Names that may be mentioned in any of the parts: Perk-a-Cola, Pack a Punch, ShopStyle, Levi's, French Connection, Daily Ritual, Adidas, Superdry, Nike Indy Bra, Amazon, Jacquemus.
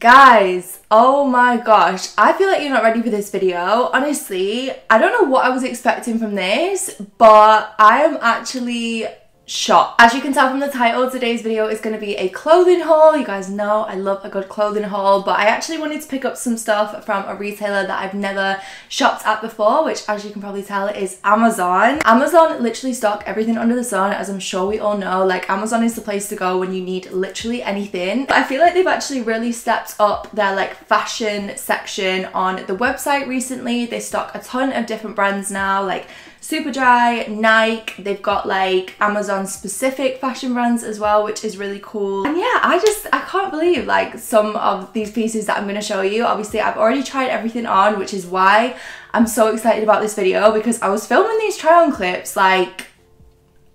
Guys, oh my gosh, I feel like you're not ready for this video. Honestly, I don't know what I was expecting from this, but I am actually shocked. As you can tell from the title, today's video is going to be a clothing haul. You guys know I love a good clothing haul, but I actually wanted to pick up some stuff from a retailer that I've never shopped at before, which as you can probably tell is Amazon. Amazon literally stock everything under the sun, as I'm sure we all know. Like, Amazon is the place to go when you need literally anything. I feel like they've actually really stepped up their like fashion section on the website recently. They stock a ton of different brands now, like Superdry, Nike, they've got like Amazon specific fashion brands as well, which is really cool. And yeah, I can't believe like some of these pieces that I'm going to show you. Obviously I've already tried everything on, which is why I'm so excited about this video, because I was filming these try on clips like,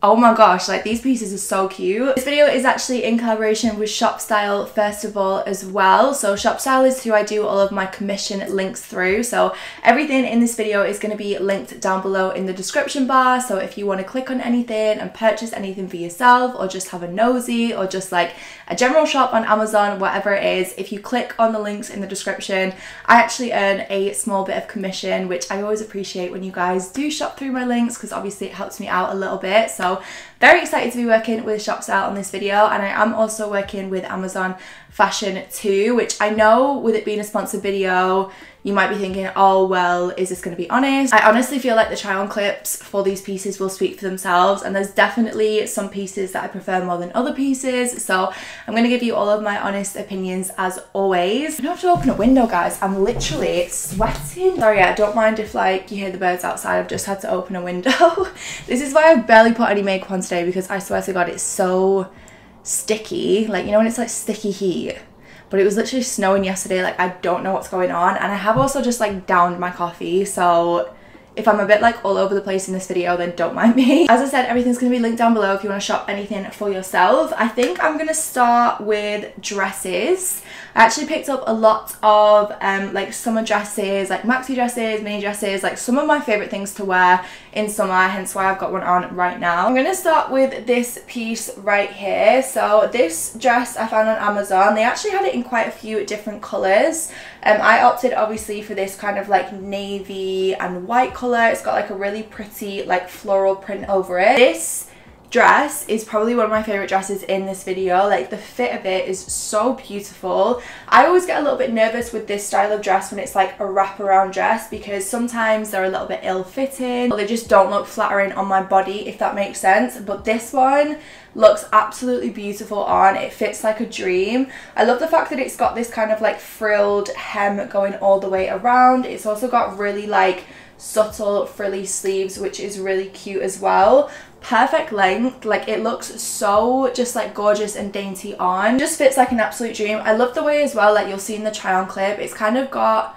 oh my gosh, like these pieces are so cute. This video is actually in collaboration with ShopStyle first of all as well. So ShopStyle is who I do all of my commission links through. So everything in this video is going to be linked down below in the description bar. So if you want to click on anything and purchase anything for yourself, or just have a nosy, or just like a general shop on Amazon, whatever it is, if you click on the links in the description, I actually earn a small bit of commission, which I always appreciate when you guys do shop through my links, because obviously it helps me out a little bit. So very excited to be working with ShopStyle on this video, and I am also working with Amazon Fashion too, which I know with it being a sponsored video, you might be thinking, oh well, is this going to be honest? I honestly feel like the try on clips for these pieces will speak for themselves, and there's definitely some pieces that I prefer more than other pieces, so I'm going to give you all of my honest opinions as always. I don't have to open a window, guys, I'm literally sweating. Sorry, yeah, don't mind if like you hear the birds outside, I've just had to open a window. This is why I've barely put any makeup on today, because I swear to God it's so sticky, like you know when it's like sticky heat. But it was literally snowing yesterday, like I don't know what's going on, and I have also just like downed my coffee, so if I'm a bit like all over the place in this video, then don't mind me. As I said, everything's going to be linked down below if you want to shop anything for yourself. I think I'm going to start with dresses. I actually picked up a lot of like summer dresses, like maxi dresses, mini dresses, like some of my favourite things to wear in summer, hence why I've got one on right now. I'm going to start with this piece right here. So this dress I found on Amazon. They actually had it in quite a few different colours. I opted obviously for this kind of like navy and white colour. It's got like a really pretty like floral print over it. This dress is probably one of my favorite dresses in this video. Like the fit of it is so beautiful. I always get a little bit nervous with this style of dress when it's like a wraparound dress, because sometimes they're a little bit ill-fitting or they just don't look flattering on my body, if that makes sense. But this one looks absolutely beautiful on. It fits like a dream. I love the fact that it's got this kind of like frilled hem going all the way around. It's also got really like subtle frilly sleeves, which is really cute as well. Perfect length, like it looks so just like gorgeous and dainty on. Just fits like an absolute dream. I love the way as well, like you'll see in the try on clip, it's kind of got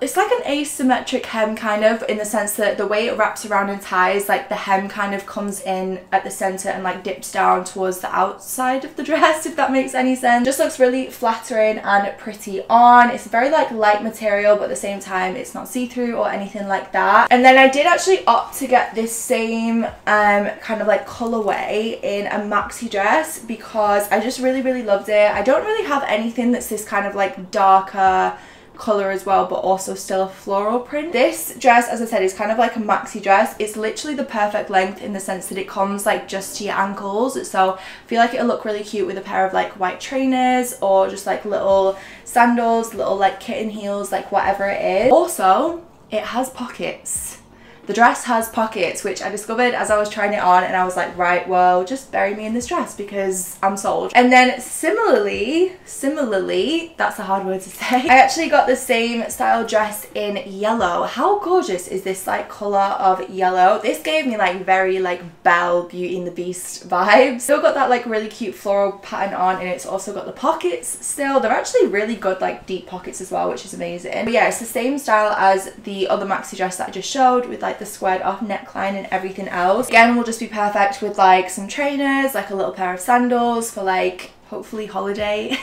it's like an asymmetric hem kind of, in the sense that the way it wraps around and ties, like the hem kind of comes in at the center and like dips down towards the outside of the dress, if that makes any sense. Just looks really flattering and pretty on. It's very like light material, but at the same time it's not see-through or anything like that. And then I did actually opt to get this same kind of like colorway in a maxi dress, because I just really loved it. I don't really have anything that's this kind of like darker color as well, but also still a floral print. This dress, as I said, is kind of like a maxi dress. It's literally the perfect length in the sense that it comes like just to your ankles, so I feel like it'll look really cute with a pair of like white trainers, or just like little sandals, little like kitten heels, like whatever it is. Also, it has pockets. The dress has pockets, which I discovered as I was trying it on, and I was like, right, well, just bury me in this dress because I'm sold. And then similarly, that's a hard word to say, I actually got the same style dress in yellow. How gorgeous is this like colour of yellow? This gave me like very like Belle, Beauty and the Beast vibes. Still got that like really cute floral pattern on, and it's also got the pockets still. They're actually really good like deep pockets as well, which is amazing. But yeah, it's the same style as the other maxi dress that I just showed, with like the squared off neckline and everything else. Again, will just be perfect with like some trainers, like a little pair of sandals for like hopefully holiday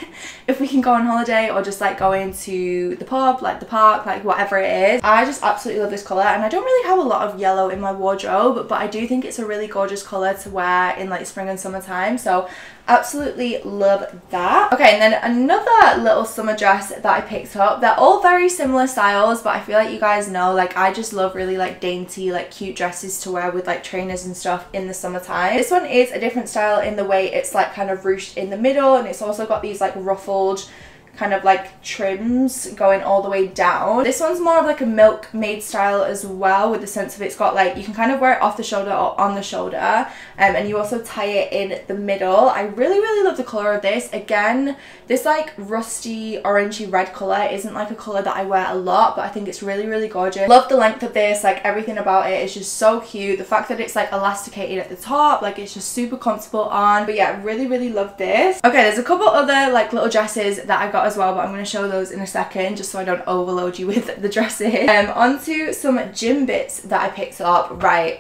if we can go on holiday, or just like going to the pub, like the park, like whatever it is. I just absolutely love this colour, and I don't really have a lot of yellow in my wardrobe, but I do think it's a really gorgeous colour to wear in like spring and summertime, so Absolutely love that. Okay, and then another little summer dress that I picked up. They're all very similar styles, but I feel like you guys know, like, I just love really like dainty, like cute dresses to wear with like trainers and stuff in the summertime. This one is a different style in the way it's like kind of ruched in the middle, and it's also got these like ruffled kind of like trims going all the way down. This one's more of like a milkmaid style as well, with the sense of it's got like, you can kind of wear it off the shoulder or on the shoulder, and you also tie it in the middle. I really love the color of this. Again, this like rusty orangey red color isn't like a color that I wear a lot, but I think it's really gorgeous. Love the length of this, like everything about it is just so cute. The fact that it's like elasticated at the top, like it's just super comfortable on. But yeah, really love this. Okay, there's a couple other like little dresses that I got as well, but I'm going to show those in a second just so I don't overload you with the dresses. Onto some gym bits that I picked up. Right,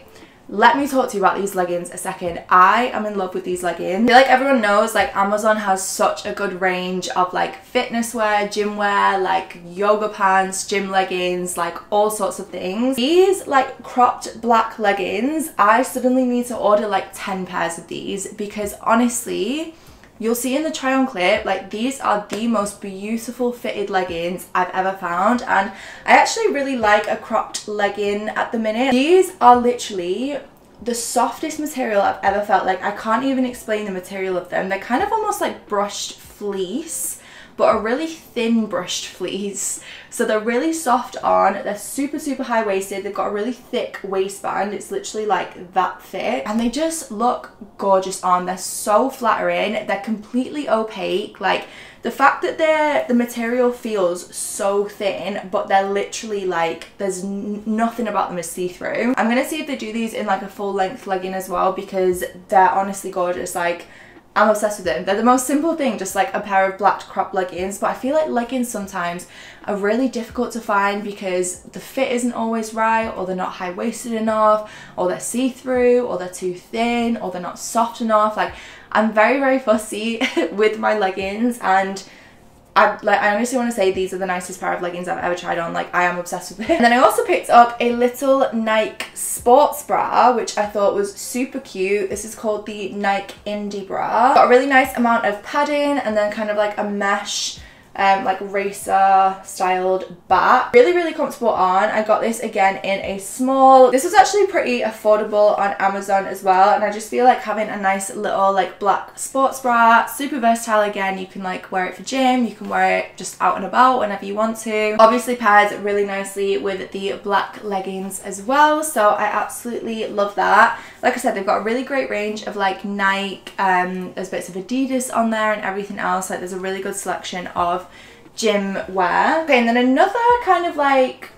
let me talk to you about these leggings a second. I am in love with these leggings. I feel like everyone knows like Amazon has such a good range of like fitness wear, gym wear, like yoga pants, gym leggings, like all sorts of things. These like cropped black leggings, I suddenly need to order like 10 pairs of these, because honestly, you'll see in the try on clip, like these are the most beautiful fitted leggings I've ever found, and I actually really like a cropped legging at the minute. These are literally the softest material I've ever felt. Like, I can't even explain the material of them. They're kind of almost like brushed fleece, but a really thin brushed fleece. So they're really soft on, they're super high waisted, they've got a really thick waistband, it's literally like that thick, and they just look gorgeous on. They're so flattering, they're completely opaque. Like, the fact that the material feels so thin, but they're literally like, there's nothing about them is see-through. I'm gonna see if they do these in like a full length legging as well, because they're honestly gorgeous. Like, I'm obsessed with them. They're the most simple thing, just like a pair of black crop leggings, but I feel like leggings sometimes are really difficult to find because the fit isn't always right, or they're not high-waisted enough, or they're see-through, or they're too thin, or they're not soft enough. Like, I'm very fussy with my leggings, and I honestly want to say these are the nicest pair of leggings I've ever tried on. Like, I am obsessed with them. And then I also picked up a little Nike sports bra, which I thought was super cute. This is called the Nike Indy Bra. Got a really nice amount of padding, and then kind of like a mesh like racer styled back. Really comfortable on. I got this again in a small. This was actually pretty affordable on Amazon as well, and I just feel like having a nice little like black sports bra, super versatile. Again, you can like wear it for gym, you can wear it just out and about whenever you want to. Obviously pairs really nicely with the black leggings as well, so I absolutely love that. Like I said, they've got a really great range of like Nike, there's bits of Adidas on there and everything else. Like, there's a really good selection of gym wear. Okay, and then another kind of like,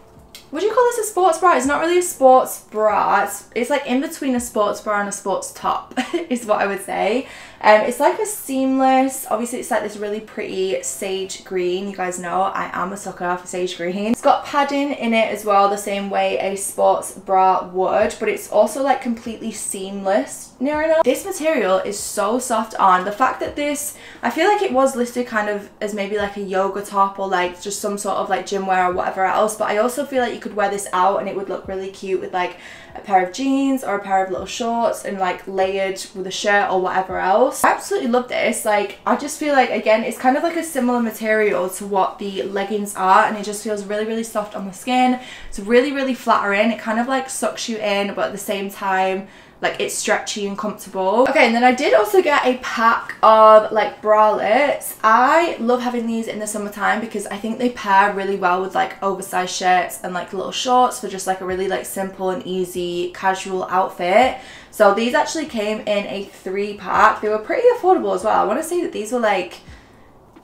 would you call this a sports bra? It's not really a sports bra, it's like in between a sports bra and a sports top is what I would say. It's like a seamless, obviously it's like this really pretty sage green. You guys know I am a sucker for sage green. It's got padding in it as well, the same way a sports bra would, but it's also like completely seamless near enough. This material is so soft on. The fact that this, I feel like it was listed kind of as maybe like a yoga top or like just some sort of like gym wear or whatever else, but I also feel like you could wear this out and it would look really cute with like a pair of jeans or a pair of little shorts and like layered with a shirt or whatever else. I absolutely love this. Like, I just feel like, again, it's kind of like a similar material to what the leggings are, and it just feels really soft on the skin. It's really flattering. It kind of like sucks you in, but at the same time, like, it's stretchy and comfortable. Okay, and then I did also get a pack of like bralettes. I love having these in the summertime because I think they pair really well with like oversized shirts and like little shorts for just like a really like simple and easy casual outfit. So these actually came in a 3-pack. They were pretty affordable as well. I want to say that these were like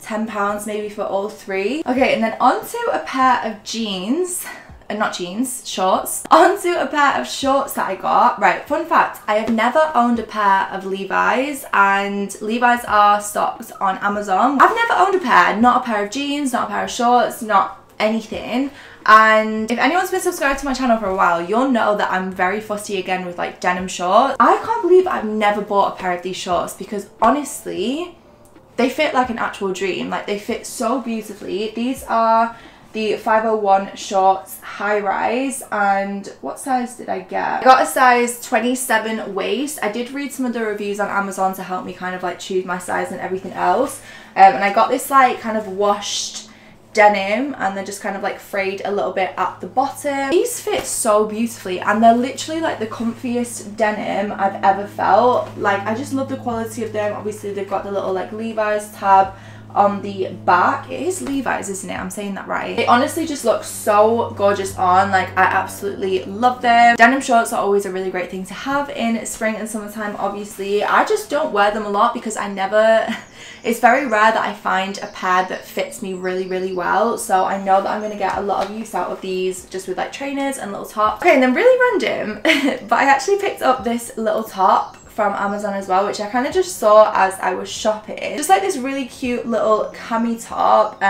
£10 maybe for all three. Okay, and then onto a pair of jeans. Not jeans, shorts. Onto a pair of shorts that I got. Right, fun fact, I have never owned a pair of Levi's, and Levi's are stocked on Amazon. I've never owned a pair, not a pair of jeans, not a pair of shorts, not anything. And if anyone's been subscribed to my channel for a while, you'll know that I'm very fussy again with like denim shorts. I can't believe I've never bought a pair of these shorts, because honestly, they fit like an actual dream. Like, they fit so beautifully. These are the 501 shorts high rise. And what size did I get? I got a size 27 waist. I did read some of the reviews on Amazon to help me kind of like choose my size and everything else. And I got this like kind of washed denim, and they're just kind of like frayed a little bit at the bottom. These fit so beautifully, and they're literally like the comfiest denim I've ever felt. Like, I just love the quality of them. Obviously they've got the little like Levi's tab on the back. It is Levi's, isn't it? I'm saying that right. They honestly just look so gorgeous on. Like, I absolutely love them. Denim shorts are always a really great thing to have in spring and summertime, obviously. I just don't wear them a lot because I never... It's very rare that I find a pair that fits me really, really well. So I know that I'm going to get a lot of use out of these just with like trainers and little tops. Okay, and then really random, but I actually picked up this little top from Amazon as well, which I kind of just saw as I was shopping. Just like this really cute little cami top.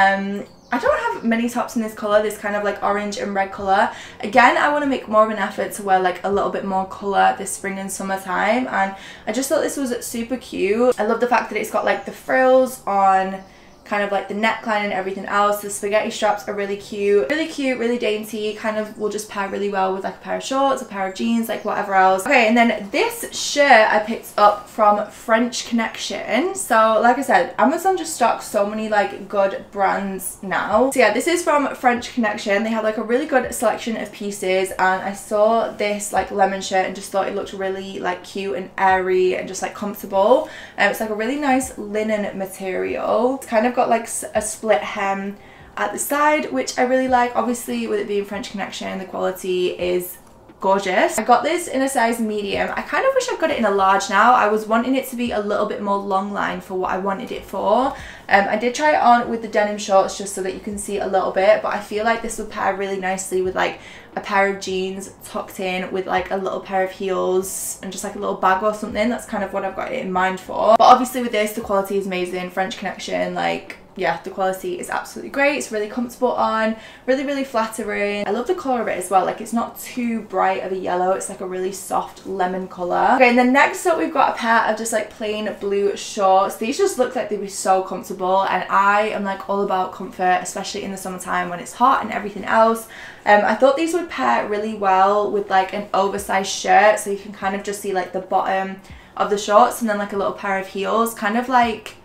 I don't have many tops in this colour, this kind of like orange and red colour. Again, I want to make more of an effort to wear like a little bit more colour this spring and summertime, and I just thought this was super cute. I love the fact that it's got like the frills on kind of like the neckline and everything else. The spaghetti straps are really cute, really dainty, kind of will just pair really well with like a pair of shorts, a pair of jeans, like whatever else. Okay, and then this shirt I picked up from French Connection. So like I said, Amazon just stocks so many like good brands now. So yeah, this is from French Connection. They have like a really good selection of pieces, and I saw this like lemon shirt and just thought it looked really like cute and airy and just like comfortable. It's like a really nice linen material. It's kind of got like a split hem at the side, which I really like. Obviously, with it being French Connection, the quality is gorgeous. I got this in a size medium. I kind of wish I got it in a large now. I was wanting it to be a little bit more long line for what I wanted it for. I did try it on with the denim shorts just so that you can see a little bit, but I feel like this would pair really nicely with like a pair of jeans tucked in with like a little pair of heels and just like a little bag or something. That's kind of what I've got it in mind for. But obviously with this, the quality is amazing. French Connection, like, yeah, the quality is absolutely great. It's really comfortable on, really flattering. I love the color of it as well. Like, it's not too bright of a yellow. It's like a really soft lemon color. Okay, and then next up we've got a pair of just like plain blue shorts. These just look like they'd be so comfortable, and I am like all about comfort, especially in the summertime when it's hot and everything else. I thought these would pair really well with like an oversized shirt, so you can kind of just see like the bottom of the shorts and then like a little pair of heels, kind of like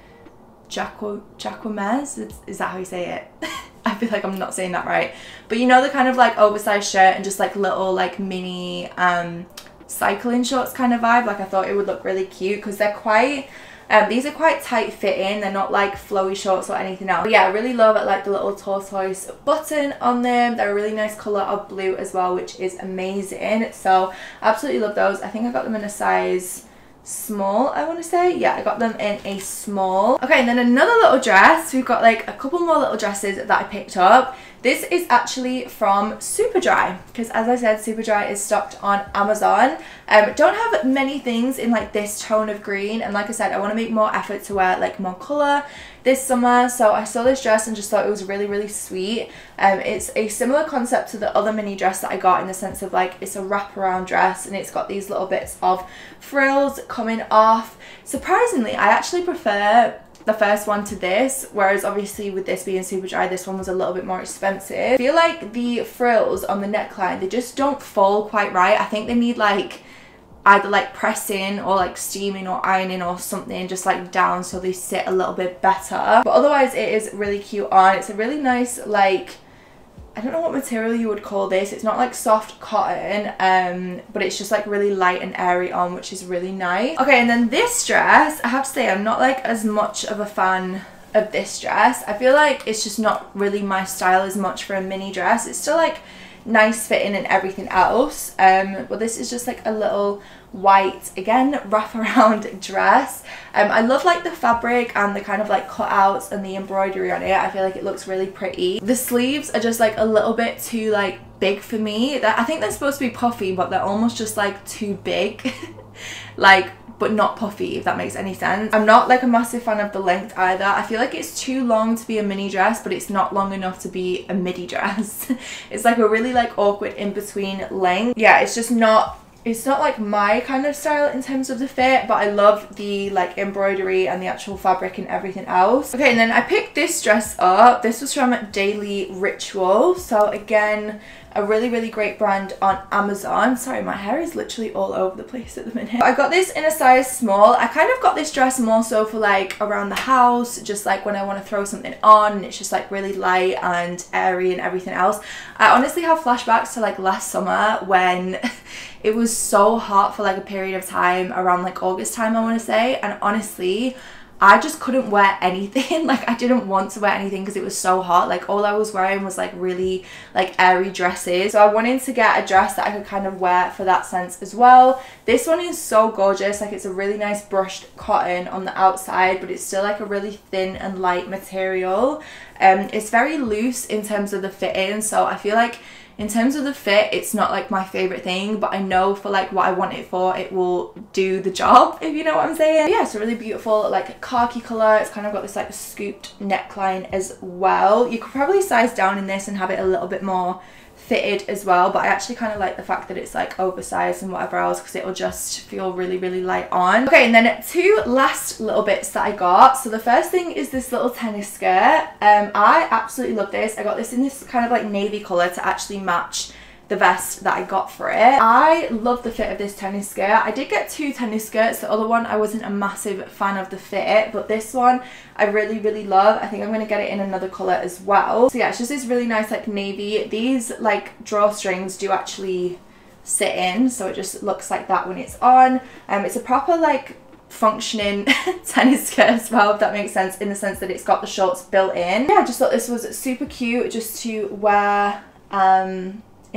Jacquemus, is that how you say it? I feel like I'm not saying that right, but you know, the kind of like oversized shirt and just like little like mini cycling shorts kind of vibe. Like, I thought it would look really cute because they're quite these are quite tight fitting. They're not like flowy shorts or anything else. But yeah, I really love like the little tortoise button on them. They're a really nice colour of blue as well, which is amazing. So absolutely love those. I think I got them in a size small, I want to say. Yeah, I got them in a small. Okay, and then another little dress. We've got like a couple more little dresses that I picked up. This is actually from Superdry, because as I said, Superdry is stocked on Amazon. Don't have many things in like this tone of green, and like I said, I want to make more effort to wear like more colour this summer. So I saw this dress and just thought it was really sweet. It's a similar concept to the other mini dress that I got, in the sense of like it's a wraparound dress and it's got these little bits of frills coming off. Surprisingly, I actually prefer the first one to this, whereas obviously with this being Superdry, this one was a little bit more expensive. I feel like the frills on the neckline, they just don't fall quite right. I think they need like either like pressing or like steaming or ironing or something, just like down so they sit a little bit better. But otherwise it is really cute on. It's a really nice like, I don't know what material you would call this. It's not like soft cotton, but it's just like really light and airy on, which is really nice. Okay, and then this dress, I have to say, I'm not like as much of a fan of this dress. I feel like it's just not really my style as much for a mini dress. It's still like nice fitting and everything else, but this is just like a little white, again, wraparound dress. I love like the fabric and the kind of like cutouts and the embroidery on it. I feel like it looks really pretty. The sleeves are just like a little bit too like big for me. I think they're supposed to be puffy, but they're almost just like too big, like, but not puffy, if that makes any sense. I'm not like a massive fan of the length either. I feel like it's too long to be a mini dress, but it's not long enough to be a midi dress. It's like a really like awkward in between length. Yeah, it's just not It's not like my kind of style in terms of the fit, but I love the like embroidery and the actual fabric and everything else. Okay, and then I picked this dress up. This was from Daily Ritual. So again, a really, really great brand on Amazon. Sorry, my hair is literally all over the place at the minute. I got this in a size small. I kind of got this dress more so for like around the house, just like when I want to throw something on and it's just like really light and airy and everything else. I honestly have flashbacks to like last summer when it was so hot for like a period of time around like August time, I want to say, and honestly I just couldn't wear anything. Like I didn't want to wear anything because it was so hot. Like all I was wearing was like really like airy dresses. So I wanted to get a dress that I could kind of wear for that sense as well. This one is so gorgeous. Like it's a really nice brushed cotton on the outside, but it's still like a really thin and light material. It's very loose in terms of the fitting, so I feel like in terms of the fit, it's not like my favorite thing, but I know for like what I want it for, it will do the job, if you know what I'm saying. But yeah, it's a really beautiful like khaki color. It's kind of got this like scooped neckline as well. You could probably size down in this and have it a little bit more fitted as well, but I actually kind of like the fact that it's like oversized and whatever else because it'll just feel really, really light on. Okay, and then two last little bits that I got. So the first thing is this little tennis skirt. I absolutely love this. I got this in this kind of like navy color to actually match the vest that I got for it. I love the fit of this tennis skirt. I did get two tennis skirts. The other one I wasn't a massive fan of the fit, but this one I really, really love. I think I'm going to get it in another color as well. So yeah, it's just this really nice like navy. These like drawstrings do actually sit in, so it just looks like that when it's on. It's a proper like functioning tennis skirt as well, if that makes sense, in the sense that it's got the shorts built in. Yeah, I just thought this was super cute just to wear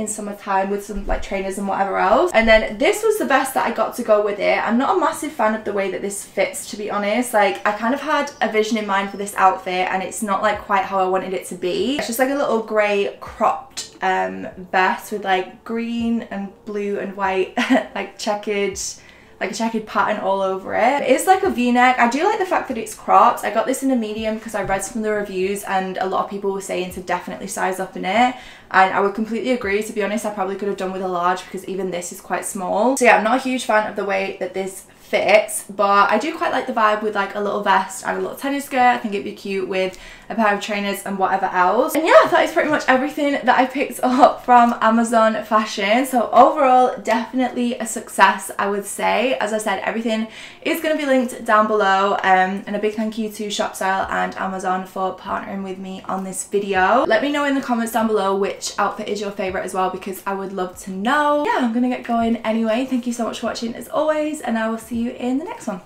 in summertime with some like trainers and whatever else. And then this was the best that I got to go with it. I'm not a massive fan of the way that this fits, to be honest. Like I kind of had a vision in mind for this outfit and it's not like quite how I wanted it to be. It's just like a little grey cropped vest with like green and blue and white like checkered, like a checkered pattern all over it. It's like a v-neck. I do like the fact that it's cropped. I got this in a medium because I read some of the reviews and a lot of people were saying to definitely size up in it, and I would completely agree. To be honest, I probably could have done with a large because even this is quite small. So yeah, I'm not a huge fan of the way that this fits, but I do quite like the vibe with like a little vest and a little tennis skirt. I think it'd be cute with a pair of trainers and whatever else. And yeah, that is pretty much everything that I picked up from Amazon Fashion. So overall, definitely a success, I would say. As I said, everything is going to be linked down below, and a big thank you to ShopStyle and Amazon for partnering with me on this video. Let me know in the comments down below which outfit is your favorite as well, because I would love to know. Yeah, I'm gonna get going anyway. Thank you so much for watching as always, and I will see you in the next one.